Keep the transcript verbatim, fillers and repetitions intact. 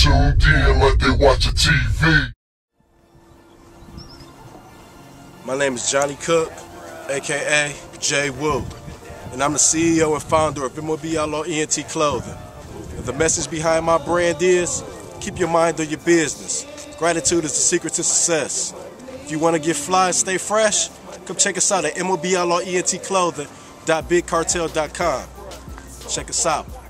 tuned in like they watching T V. My name is Johnny Cook, aka J Woo, and I'm the C E O and founder of MobOutlawEnt Clothing. And the message behind my brand is, keep your mind on your business. Gratitude is the secret to success. If you want to get fly and stay fresh, come check us out at MobOutlawEnt Clothing dot Big Cartel dot com. Check us out.